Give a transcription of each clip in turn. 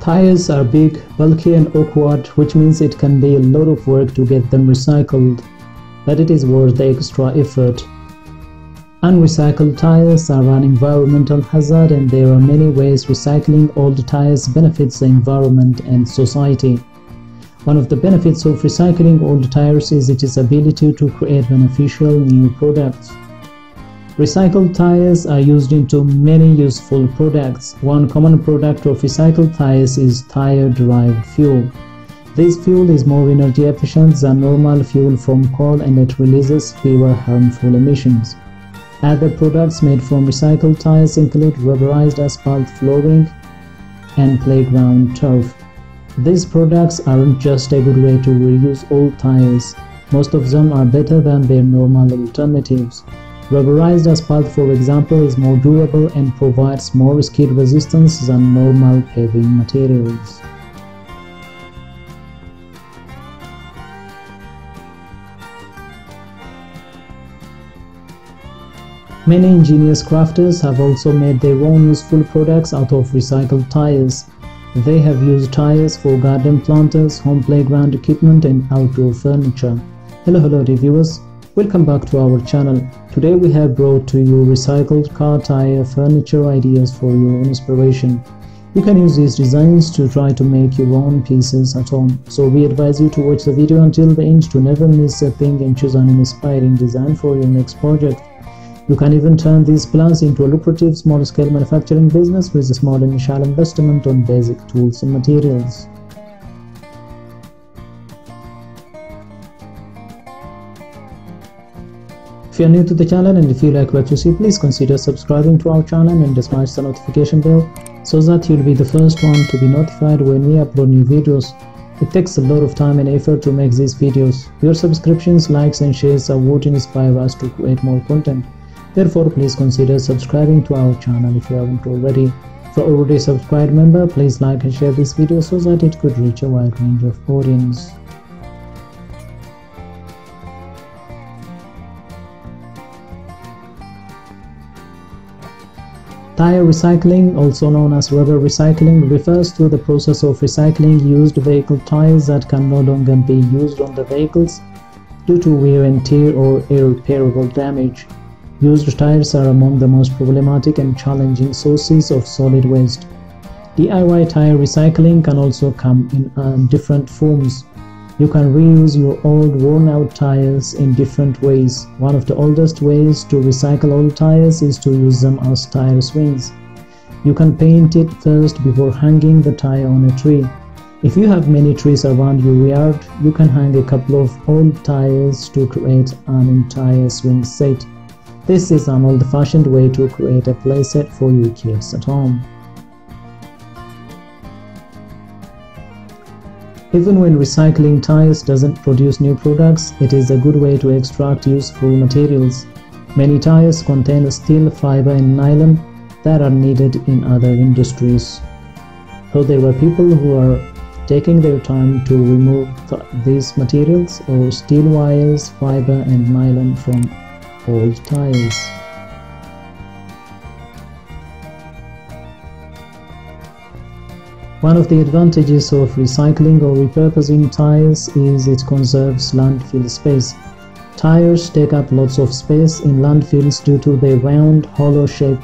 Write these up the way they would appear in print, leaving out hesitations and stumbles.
Tires are big, bulky and awkward, which means it can be a lot of work to get them recycled, but it is worth the extra effort. Unrecycled tires are an environmental hazard, and there are many ways recycling old tires benefits the environment and society. One of the benefits of recycling old tires is its ability to create beneficial new products. Recycled tires are used into many useful products. One common product of recycled tires is tire-derived fuel. This fuel is more energy efficient than normal fuel from coal, and it releases fewer harmful emissions. Other products made from recycled tires include rubberized asphalt flooring and playground turf. These products aren't just a good way to reuse old tires. Most of them are better than their normal alternatives. Rubberized asphalt, for example, is more durable and provides more skid resistance than normal paving materials. Many ingenious crafters have also made their own useful products out of recycled tires. They have used tires for garden planters, home playground equipment and outdoor furniture. Hello reviewers. Welcome back to our channel. Today we have brought to you recycled car tire furniture ideas for your inspiration. You can use these designs to try to make your own pieces at home. So we advise you to watch the video until the end to never miss a thing and choose an inspiring design for your next project. You can even turn these plans into a lucrative small-scale manufacturing business with a small initial investment on basic tools and materials. If you are new to the channel and if you like what you see, please consider subscribing to our channel and smash the notification bell so that you'll be the first one to be notified when we upload new videos. It takes a lot of time and effort to make these videos. Your subscriptions, likes and shares are what inspire us to create more content. Therefore, please consider subscribing to our channel if you haven't already. For already subscribed member, please like and share this video so that it could reach a wide range of audience. Tire recycling, also known as rubber recycling, refers to the process of recycling used vehicle tires that can no longer be used on the vehicles due to wear and tear or irreparable damage. Used tires are among the most problematic and challenging sources of solid waste. DIY tire recycling can also come in different forms. You can reuse your old worn-out tires in different ways. One of the oldest ways to recycle old tires is to use them as tire swings. You can paint it first before hanging the tire on a tree. If you have many trees around your yard, you can hang a couple of old tires to create an entire swing set. This is an old-fashioned way to create a playset for your kids at home. Even when recycling tires doesn't produce new products, it is a good way to extract useful materials. Many tires contain steel, fiber and nylon that are needed in other industries. So there are people who are taking their time to remove these materials or steel wires, fiber and nylon from old tires. One of the advantages of recycling or repurposing tires is it conserves landfill space. Tires take up lots of space in landfills due to their round, hollow shape.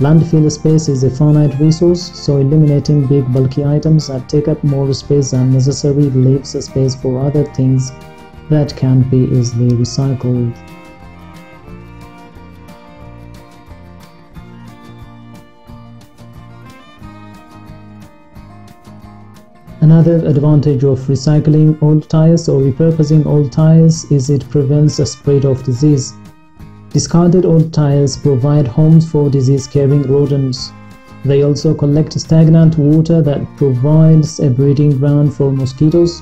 Landfill space is a finite resource, so eliminating big bulky items that take up more space than necessary leaves space for other things that can be easily recycled. Another advantage of recycling old tires or repurposing old tires is it prevents the spread of disease. Discarded old tires provide homes for disease-carrying rodents. They also collect stagnant water that provides a breeding ground for mosquitoes,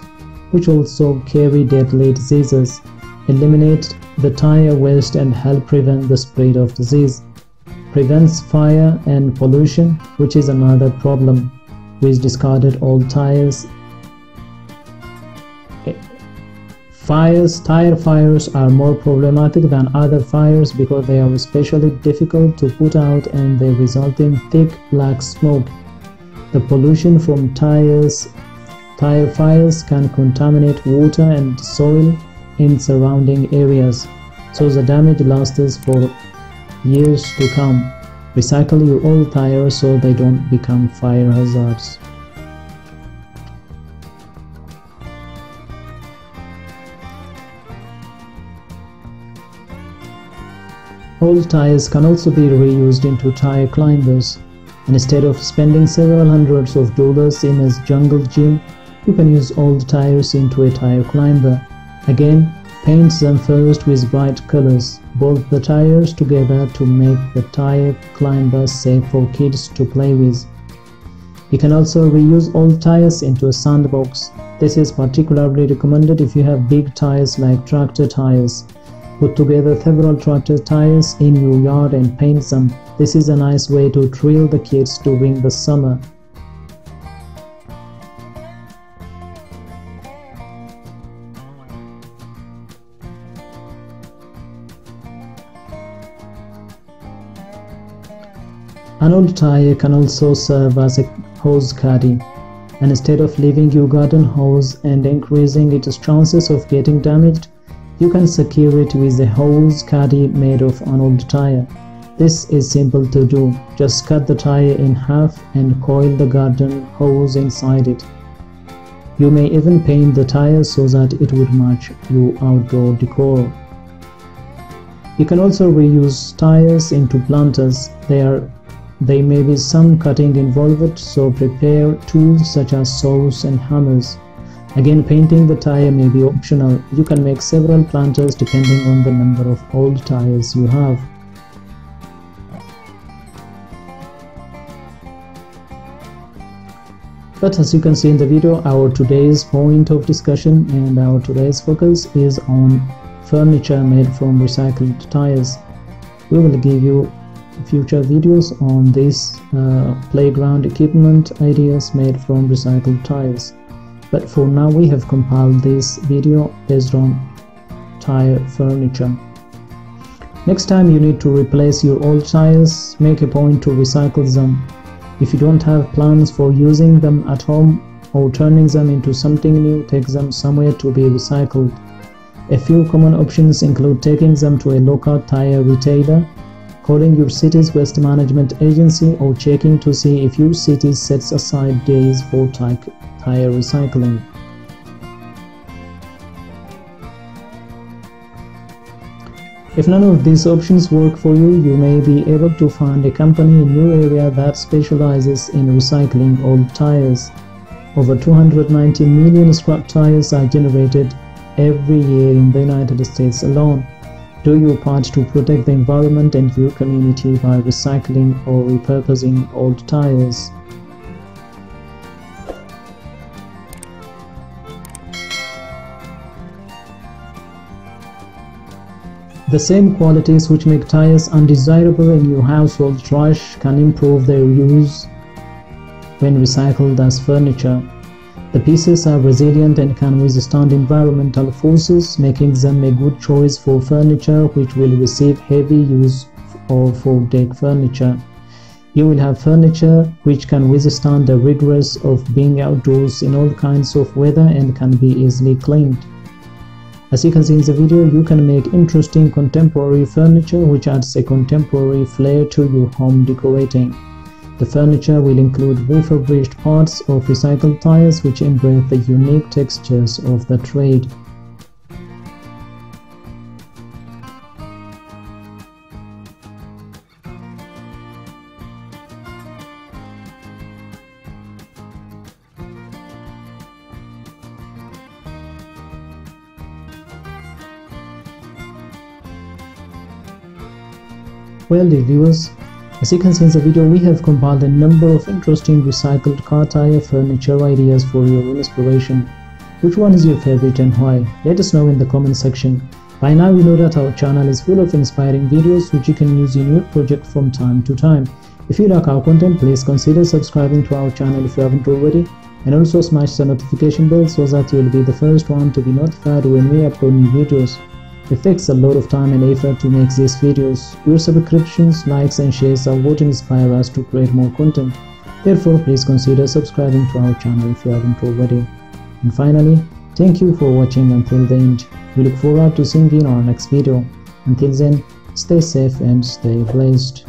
which also carry deadly diseases. Eliminate the tire waste and help prevent the spread of disease. Prevents fire and pollution, which is another problem with discarded old tires. Tire fires are more problematic than other fires because they are especially difficult to put out and they result in thick black smoke. The pollution from tire fires can contaminate water and soil in surrounding areas, so the damage lasts for years to come. Recycle your old tires so they don't become fire hazards. Old tires can also be reused into tire climbers. Instead of spending several hundreds of dollars in a jungle gym, you can use old tires into a tire climber. Again, paint them first with bright colors. Bolt the tires together to make the tire climber safe for kids to play with. You can also reuse old tires into a sandbox. This is particularly recommended if you have big tires like tractor tires. Put together several tractor tires in your yard and paint them. This is a nice way to thrill the kids during the summer. An old tire can also serve as a hose caddy. Instead of leaving your garden hose and increasing its chances of getting damaged, you can secure it with a hose caddy made of an old tire. This is simple to do. Just cut the tire in half and coil the garden hose inside it. You may even paint the tire so that it would match your outdoor decor. You can also reuse tires into planters. There may be some cutting involved, so prepare tools such as saws and hammers. Again, painting the tire may be optional. You can make several planters depending on the number of old tires you have. But as you can see in the video, our today's point of discussion and our today's focus is on furniture made from recycled tires. We will give you future videos on this playground equipment ideas made from recycled tires. But for now, we have compiled this video based on tire furniture. Next time you need to replace your old tires, make a point to recycle them. If you don't have plans for using them at home or turning them into something new, take them somewhere to be recycled. A few common options include taking them to a local tire retailer, calling your city's waste management agency, or checking to see if your city sets aside days for tire recycling. If none of these options work for you, you may be able to find a company in your area that specializes in recycling old tires. Over 290 million scrap tires are generated every year in the United States alone. Do your part to protect the environment and your community by recycling or repurposing old tires. The same qualities which make tires undesirable in your household trash can improve their use when recycled as furniture. The pieces are resilient and can withstand environmental forces, making them a good choice for furniture which will receive heavy use or for deck furniture. You will have furniture which can withstand the rigors of being outdoors in all kinds of weather and can be easily cleaned. As you can see in the video, you can make interesting contemporary furniture which adds a contemporary flair to your home decorating. The furniture will include refurbished parts of recycled tires which embrace the unique textures of the trade. Well, reviewers, as you can see in the video, we have compiled a number of interesting recycled car tire furniture ideas for your own inspiration. Which one is your favorite and why? Let us know in the comment section. By now you know that our channel is full of inspiring videos which you can use in your project from time to time. If you like our content, please consider subscribing to our channel if you haven't already, and also smash the notification bell so that you will be the first one to be notified when we upload new videos. It takes a lot of time and effort to make these videos. Your subscriptions, likes and shares are what inspire us to create more content. Therefore, please consider subscribing to our channel if you haven't already. And finally, thank you for watching until the end. We look forward to seeing you in our next video. Until then, stay safe and stay blessed.